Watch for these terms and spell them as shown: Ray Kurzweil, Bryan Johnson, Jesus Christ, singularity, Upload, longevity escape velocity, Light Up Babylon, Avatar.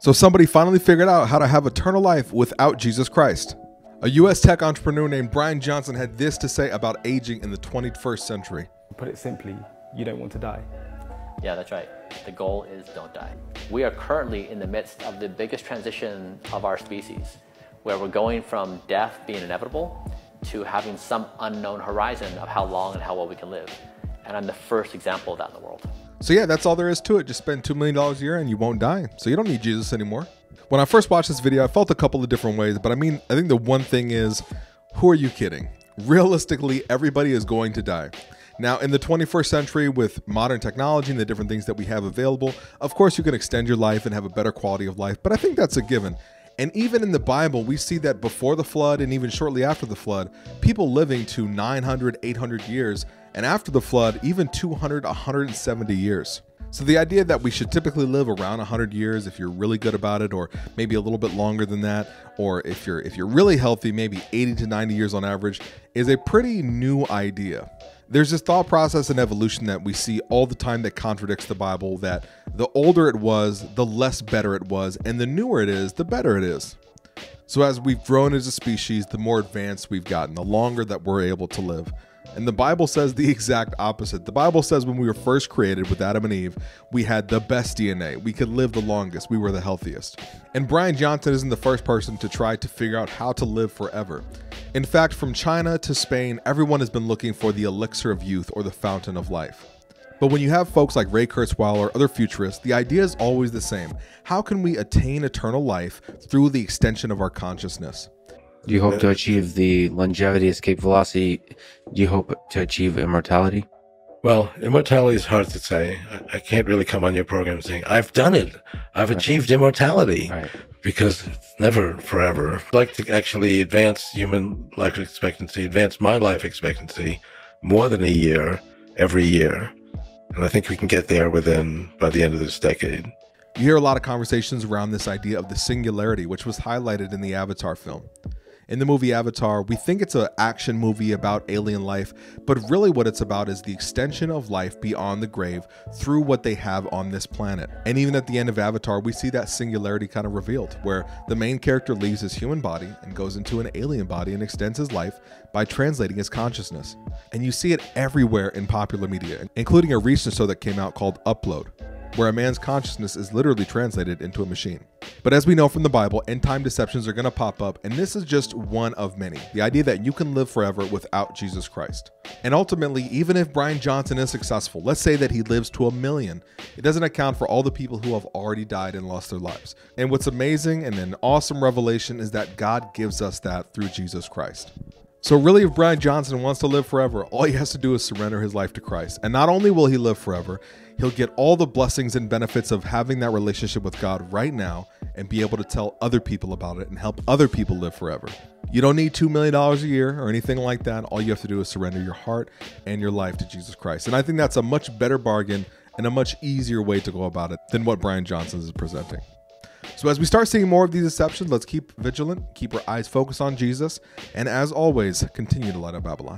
So somebody finally figured out how to have eternal life without Jesus Christ. A US tech entrepreneur named Bryan Johnson had this to say about aging in the 21st century. Put it simply, you don't want to die. Yeah, that's right. The goal is don't die. We are currently in the midst of the biggest transition of our species, where we're going from death being inevitable to having some unknown horizon of how long and how well we can live. And I'm the first example of that in the world. So yeah, that's all there is to it. Just spend $2 million a year and you won't die. So you don't need Jesus anymore. When I first watched this video, I felt a couple of different ways, but I think the one thing is, who are you kidding? Realistically, everybody is going to die. Now, in the 21st century, with modern technology and the different things that we have available, of course you can extend your life and have a better quality of life, but I think that's a given. And even in the Bible, we see that before the flood and even shortly after the flood, people living to 900, 800 years, and after the flood, even 200, 170 years. So the idea that we should typically live around 100 years if you're really good about it, or maybe a little bit longer than that, or if you're really healthy, maybe 80 to 90 years on average, is a pretty new idea. There's this thought process and evolution that we see all the time that contradicts the Bible, that the older it was, the less better it was, and the newer it is, the better it is. So as we've grown as a species, the more advanced we've gotten, the longer that we're able to live. And the Bible says the exact opposite. The Bible says when we were first created with Adam and Eve, we had the best DNA. We could live the longest. We were the healthiest. And Bryan Johnson isn't the first person to try to figure out how to live forever. In fact, from China to Spain, everyone has been looking for the elixir of youth or the fountain of life. But when you have folks like Ray Kurzweil or other futurists, the idea is always the same. How can we attain eternal life through the extension of our consciousness? Do you hope to achieve the longevity escape velocity? Do you hope to achieve immortality? Well, immortality is hard to say. I can't really come on your program saying, I've done it. I've achieved immortality. Right. Because it's never forever. I'd like to actually advance human life expectancy, advance my life expectancy more than a year every year. And I think we can get there by the end of this decade. You hear a lot of conversations around this idea of the singularity, which was highlighted in the Avatar film. In the movie Avatar, we think it's an action movie about alien life, but really what it's about is the extension of life beyond the grave through what they have on this planet. And even at the end of Avatar, we see that singularity kind of revealed, where the main character leaves his human body and goes into an alien body and extends his life by translating his consciousness. And you see it everywhere in popular media, including a recent show that came out called Upload, where a man's consciousness is literally translated into a machine. But as we know from the Bible, end time deceptions are going to pop up, and this is just one of many. The idea that you can live forever without Jesus Christ. And ultimately, even if Bryan Johnson is successful, let's say that he lives to 1 million, it doesn't account for all the people who have already died and lost their lives. And what's amazing and an awesome revelation is that God gives us that through Jesus Christ. So really, if Bryan Johnson wants to live forever, all he has to do is surrender his life to Christ. And not only will he live forever, he'll get all the blessings and benefits of having that relationship with God right now and be able to tell other people about it and help other people live forever. You don't need $2 million a year or anything like that. All you have to do is surrender your heart and your life to Jesus Christ. And I think that's a much better bargain and a much easier way to go about it than what Bryan Johnson is presenting. So as we start seeing more of these deceptions, let's keep vigilant, keep our eyes focused on Jesus, and as always, continue to light up Babylon.